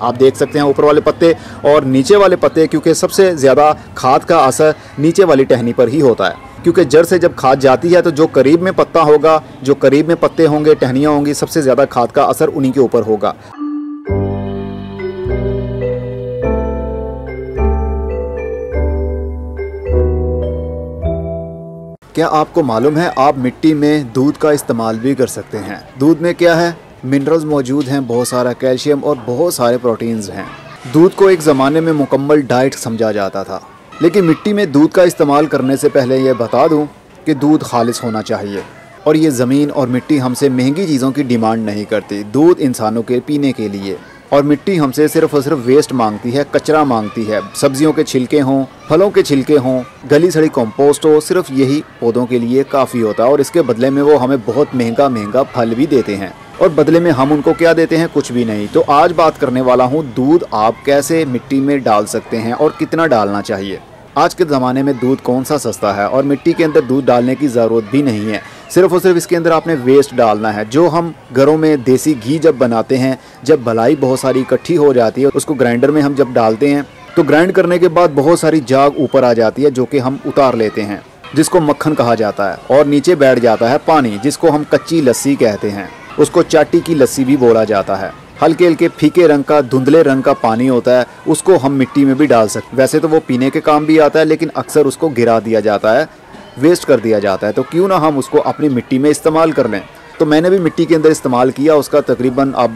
आप देख सकते हैं ऊपर वाले पत्ते और नीचे वाले पत्ते, क्योंकि सबसे ज़्यादा खाद का असर नीचे वाली टहनी पर ही होता है, क्योंकि जड़ से जब खाद जाती है तो जो करीब में पत्ता होगा, जो करीब में पत्ते होंगे, टहनियाँ होंगी, सबसे ज़्यादा खाद का असर उन्हीं के ऊपर होगा। क्या आपको मालूम है आप मिट्टी में दूध का इस्तेमाल भी कर सकते हैं? दूध में क्या है, मिनरल्स मौजूद हैं, बहुत सारा कैल्शियम और बहुत सारे प्रोटीन्स हैं। दूध को एक ज़माने में मुकम्मल डाइट समझा जाता था, लेकिन मिट्टी में दूध का इस्तेमाल करने से पहले यह बता दूं कि दूध खालिस होना चाहिए और ये ज़मीन और मिट्टी हमसे महंगी चीज़ों की डिमांड नहीं करती। दूध इंसानों के पीने के लिए, और मिट्टी हमसे सिर्फ और सिर्फ वेस्ट मांगती है, कचरा मांगती है। सब्जियों के छिलके हों, फलों के छिलके हों, गली सड़ी कंपोस्ट हो, सिर्फ यही पौधों के लिए काफ़ी होता है और इसके बदले में वो हमें बहुत महंगा फल भी देते हैं और बदले में हम उनको क्या देते हैं, कुछ भी नहीं। तो आज बात करने वाला हूँ दूध आप कैसे मिट्टी में डाल सकते हैं और कितना डालना चाहिए। आज के ज़माने में दूध कौन सा सस्ता है और मिट्टी के अंदर दूध डालने की ज़रूरत भी नहीं है, सिर्फ और सिर्फ इसके अंदर आपने वेस्ट डालना है। जो हम घरों में देसी घी जब बनाते हैं, जब भलाई बहुत सारी इकट्ठी हो जाती है, उसको ग्राइंडर में हम जब डालते हैं तो ग्राइंड करने के बाद बहुत सारी जाग ऊपर आ जाती है, जो कि हम उतार लेते हैं, जिसको मक्खन कहा जाता है, और नीचे बैठ जाता है पानी, जिसको हम कच्ची लस्सी कहते हैं, उसको चाटी की लस्सी भी बोला जाता है। हल्के हल्के फीके रंग का, धुंधले रंग का पानी होता है, उसको हम मिट्टी में भी डाल सकते हैं। वैसे तो वो पीने के काम भी आता है, लेकिन अक्सर उसको गिरा दिया जाता है, वेस्ट कर दिया जाता है, तो क्यों ना हम उसको अपनी मिट्टी में इस्तेमाल कर लें। तो मैंने भी मिट्टी के अंदर इस्तेमाल किया, उसका तकरीबन अब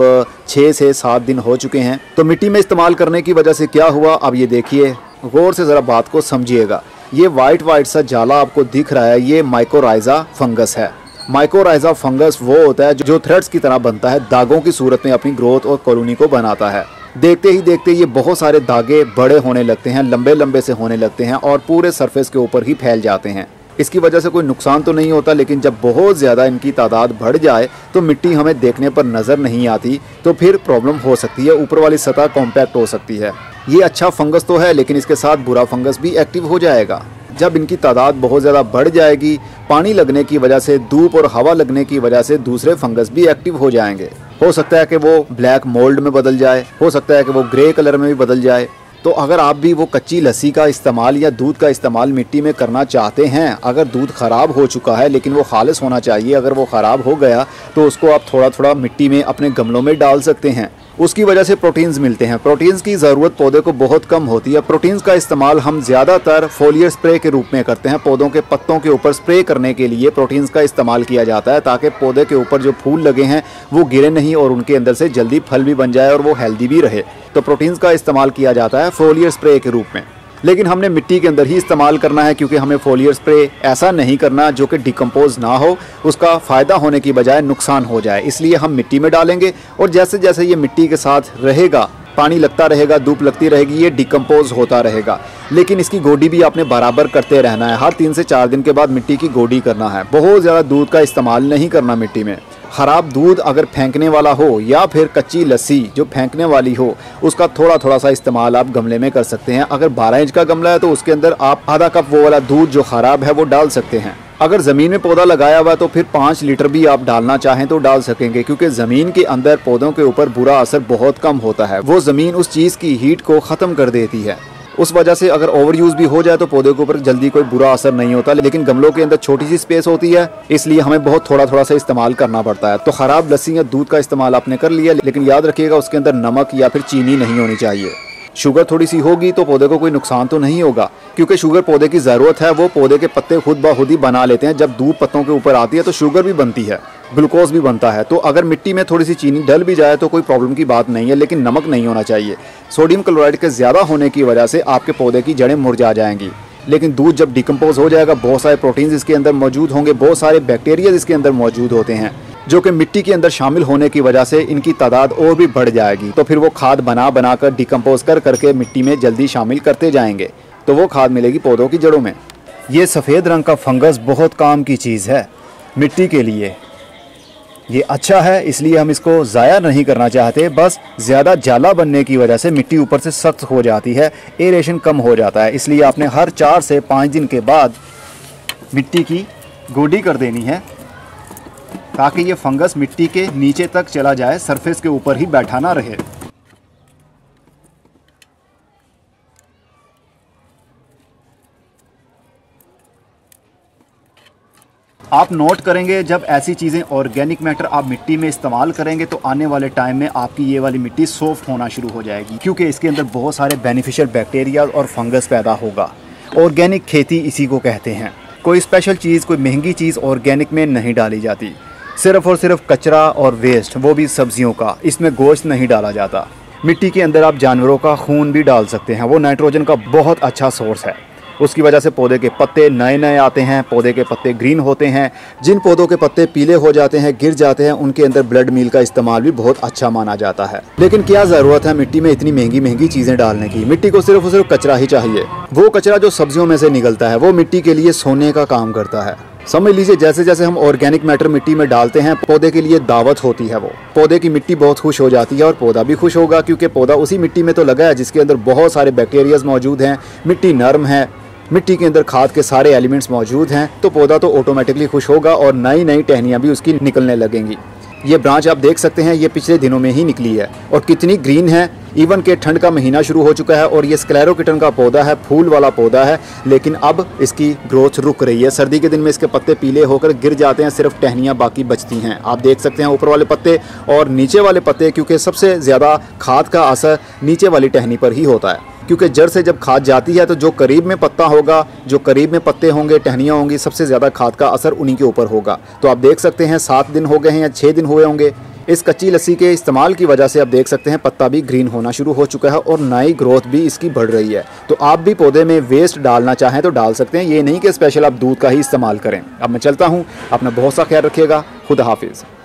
6 से 7 दिन हो चुके हैं। तो मिट्टी में इस्तेमाल करने की वजह से क्या हुआ, अब ये देखिए, गौर से ज़रा बात को समझिएगा। ये वाइट सा जाला आपको दिख रहा है, ये माइकोराइजा फंगस है। माइकोराइजा फंगस वो होता है जो थ्रेड्स की तरह बनता है, दागों की सूरत में अपनी ग्रोथ और कॉलोनी को बनाता है। देखते ही देखते ये बहुत सारे दागे बड़े होने लगते हैं, लंबे लंबे से होने लगते हैं और पूरे सरफेस के ऊपर ही फैल जाते हैं। इसकी वजह से कोई नुकसान तो नहीं होता, लेकिन जब बहुत ज़्यादा इनकी तादाद बढ़ जाए तो मिट्टी हमें देखने पर नज़र नहीं आती, तो फिर प्रॉब्लम हो सकती है, ऊपर वाली सतह कॉम्पैक्ट हो सकती है। ये अच्छा फंगस तो है, लेकिन इसके साथ बुरा फंगस भी एक्टिव हो जाएगा। जब इनकी तादाद बहुत ज़्यादा बढ़ जाएगी, पानी लगने की वजह से, धूप और हवा लगने की वजह से दूसरे फंगस भी एक्टिव हो जाएंगे। हो सकता है कि वो ब्लैक मोल्ड में बदल जाए, हो सकता है कि वो ग्रे कलर में भी बदल जाए। तो अगर आप भी वो कच्ची लस्सी का इस्तेमाल या दूध का इस्तेमाल मिट्टी में करना चाहते हैं, अगर दूध ख़राब हो चुका है लेकिन वो खालिस होना चाहिए, अगर वो ख़राब हो गया तो उसको आप थोड़ा थोड़ा मिट्टी में अपने गमलों में डाल सकते हैं। उसकी वजह से प्रोटीन्स मिलते हैं। प्रोटीन्स की ज़रूरत पौधे को बहुत कम होती है। प्रोटीन्स का इस्तेमाल हम ज़्यादातर फोलियर स्प्रे के रूप में करते हैं। पौधों के पत्तों के ऊपर स्प्रे करने के लिए प्रोटीन्स का इस्तेमाल किया जाता है, ताकि पौधे के ऊपर जो फूल लगे हैं वो गिरे नहीं और उनके अंदर से जल्दी फल भी बन जाए और वो हेल्दी भी रहे। तो प्रोटीन्स का इस्तेमाल किया जाता है फोलियर स्प्रे के रूप में, लेकिन हमने मिट्टी के अंदर ही इस्तेमाल करना है, क्योंकि हमें फोलियर स्प्रे ऐसा नहीं करना जो कि डिकम्पोज ना हो, उसका फ़ायदा होने की बजाय नुकसान हो जाए। इसलिए हम मिट्टी में डालेंगे और जैसे जैसे ये मिट्टी के साथ रहेगा, पानी लगता रहेगा, धूप लगती रहेगी, ये डिकम्पोज होता रहेगा। लेकिन इसकी गोडी भी आपने बराबर करते रहना है, हर 3 से 4 दिन के बाद मिट्टी की गोडी करना है। बहुत ज़्यादा दूध का इस्तेमाल नहीं करना मिट्टी में। ख़राब दूध अगर फेंकने वाला हो या फिर कच्ची लस्सी जो फेंकने वाली हो, उसका थोड़ा थोड़ा सा इस्तेमाल आप गमले में कर सकते हैं। अगर 12 इंच का गमला है तो उसके अंदर आप आधा कप वो वाला दूध जो ख़राब है वो डाल सकते हैं। अगर ज़मीन में पौधा लगाया हुआ है तो फिर 5 लीटर भी आप डालना चाहें तो डाल सकेंगे, क्योंकि ज़मीन के अंदर पौधों के ऊपर बुरा असर बहुत कम होता है। वो ज़मीन उस चीज़ की हीट को ख़त्म कर देती है, उस वजह से अगर ओवर यूज़ भी हो जाए तो पौधे के ऊपर जल्दी कोई बुरा असर नहीं होता। लेकिन गमलों के अंदर छोटी सी स्पेस होती है, इसलिए हमें बहुत थोड़ा थोड़ा सा इस्तेमाल करना पड़ता है। तो ख़राब लस्सी या दूध का इस्तेमाल आपने कर लिया, लेकिन याद रखिएगा उसके अंदर नमक या फिर चीनी नहीं होनी चाहिए। शुगर थोड़ी सी होगी तो पौधे को कोई नुकसान तो नहीं होगा, क्योंकि शुगर पौधे की ज़रूरत है, वो पौधे के पत्ते खुद ब खुद ही बना लेते हैं। जब दूध पत्तों के ऊपर आती है तो शुगर भी बनती है, ग्लूकोज भी बनता है। तो अगर मिट्टी में थोड़ी सी चीनी डल भी जाए तो कोई प्रॉब्लम की बात नहीं है, लेकिन नमक नहीं होना चाहिए। सोडियम क्लोराइड के ज़्यादा होने की वजह से आपके पौधे की जड़ें मुरझा जाएंगी। लेकिन दूध जब डिकम्पोज हो जाएगा, बहुत सारे प्रोटीन्स इसके अंदर मौजूद होंगे, बहुत सारे बैक्टीरिया इसके अंदर मौजूद होते हैं, जो कि मिट्टी के अंदर शामिल होने की वजह से इनकी तादाद और भी बढ़ जाएगी। तो फिर वो खाद बना बनाकर डिकम्पोज कर करके मिट्टी में जल्दी शामिल करते जाएंगे, तो वो खाद मिलेगी पौधों की जड़ों में। ये सफ़ेद रंग का फंगस बहुत काम की चीज़ है मिट्टी के लिए, ये अच्छा है, इसलिए हम इसको ज़ाया नहीं करना चाहते। बस ज़्यादा जाला बनने की वजह से मिट्टी ऊपर से सख्त हो जाती है, एरेशन कम हो जाता है, इसलिए आपने हर 4 से 5 दिन के बाद मिट्टी की गोडी कर देनी है, ताकि ये फंगस मिट्टी के नीचे तक चला जाए, सरफेस के ऊपर ही बैठा ना रहे। आप नोट करेंगे जब ऐसी चीज़ें ऑर्गेनिक मैटर आप मिट्टी में इस्तेमाल करेंगे तो आने वाले टाइम में आपकी ये वाली मिट्टी सॉफ्ट होना शुरू हो जाएगी, क्योंकि इसके अंदर बहुत सारे बेनिफिशियल बैक्टीरिया और फंगस पैदा होगा। ऑर्गेनिक खेती इसी को कहते हैं। कोई स्पेशल चीज़, कोई महंगी चीज़ ऑर्गेनिक में नहीं डाली जाती, सिर्फ़ और सिर्फ कचरा और वेस्ट, वो भी सब्जियों का। इसमें गोश्त नहीं डाला जाता। मिट्टी के अंदर आप जानवरों का खून भी डाल सकते हैं, वो नाइट्रोजन का बहुत अच्छा सोर्स है। उसकी वजह से पौधे के पत्ते नए नए आते हैं, पौधे के पत्ते ग्रीन होते हैं। जिन पौधों के पत्ते पीले हो जाते हैं, गिर जाते हैं, उनके अंदर ब्लड मील का इस्तेमाल भी बहुत अच्छा माना जाता है। लेकिन क्या ज़रूरत है मिट्टी में इतनी महंगी महंगी चीज़ें डालने की? मिट्टी को सिर्फ और सिर्फ कचरा ही चाहिए। वो कचरा जो सब्जियों में से निकलता है, वो मिट्टी के लिए सोने का काम करता है। समझ लीजिए, जैसे जैसे हम ऑर्गेनिक मैटर मिट्टी में डालते हैं, पौधे के लिए दावत होती है। वो पौधे की मिट्टी बहुत खुश हो जाती है और पौधा भी खुश होगा, क्योंकि पौधा उसी मिट्टी में तो लगा है जिसके अंदर बहुत सारे बैक्टीरियाज मौजूद हैं। मिट्टी नरम है, मिट्टी के अंदर खाद के सारे एलिमेंट्स मौजूद हैं, तो पौधा तो ऑटोमेटिकली खुश होगा और नई नई टहनियाँ भी उसकी निकलने लगेंगी। ये ब्रांच आप देख सकते हैं, ये पिछले दिनों में ही निकली है और कितनी ग्रीन है। इवन के ठंड का महीना शुरू हो चुका है और ये स्क्लेरोकिटन का पौधा है, फूल वाला पौधा है, लेकिन अब इसकी ग्रोथ रुक रही है। सर्दी के दिन में इसके पत्ते पीले होकर गिर जाते हैं, सिर्फ टहनियाँ बाकी बचती हैं। आप देख सकते हैं ऊपर वाले पत्ते और नीचे वाले पत्ते, क्योंकि सबसे ज़्यादा खाद का असर नीचे वाली टहनी पर ही होता है, क्योंकि जड़ से जब खाद जाती है तो जो करीब में पत्ता होगा, जो करीब में पत्ते होंगे, टहनियाँ होंगी, सबसे ज़्यादा खाद का असर उन्हीं के ऊपर होगा। तो आप देख सकते हैं 7 दिन हो गए हैं या 6 दिन हुए होंगे। इस कच्ची लस्सी के इस्तेमाल की वजह से आप देख सकते हैं पत्ता भी ग्रीन होना शुरू हो चुका है और नई ग्रोथ भी इसकी बढ़ रही है। तो आप भी पौधे में वेस्ट डालना चाहें तो डाल सकते हैं, ये नहीं कि स्पेशल आप दूध का ही इस्तेमाल करें। अब मैं चलता हूँ, अपना बहुत सा ख्याल रखिएगा। खुदा हाफिज़।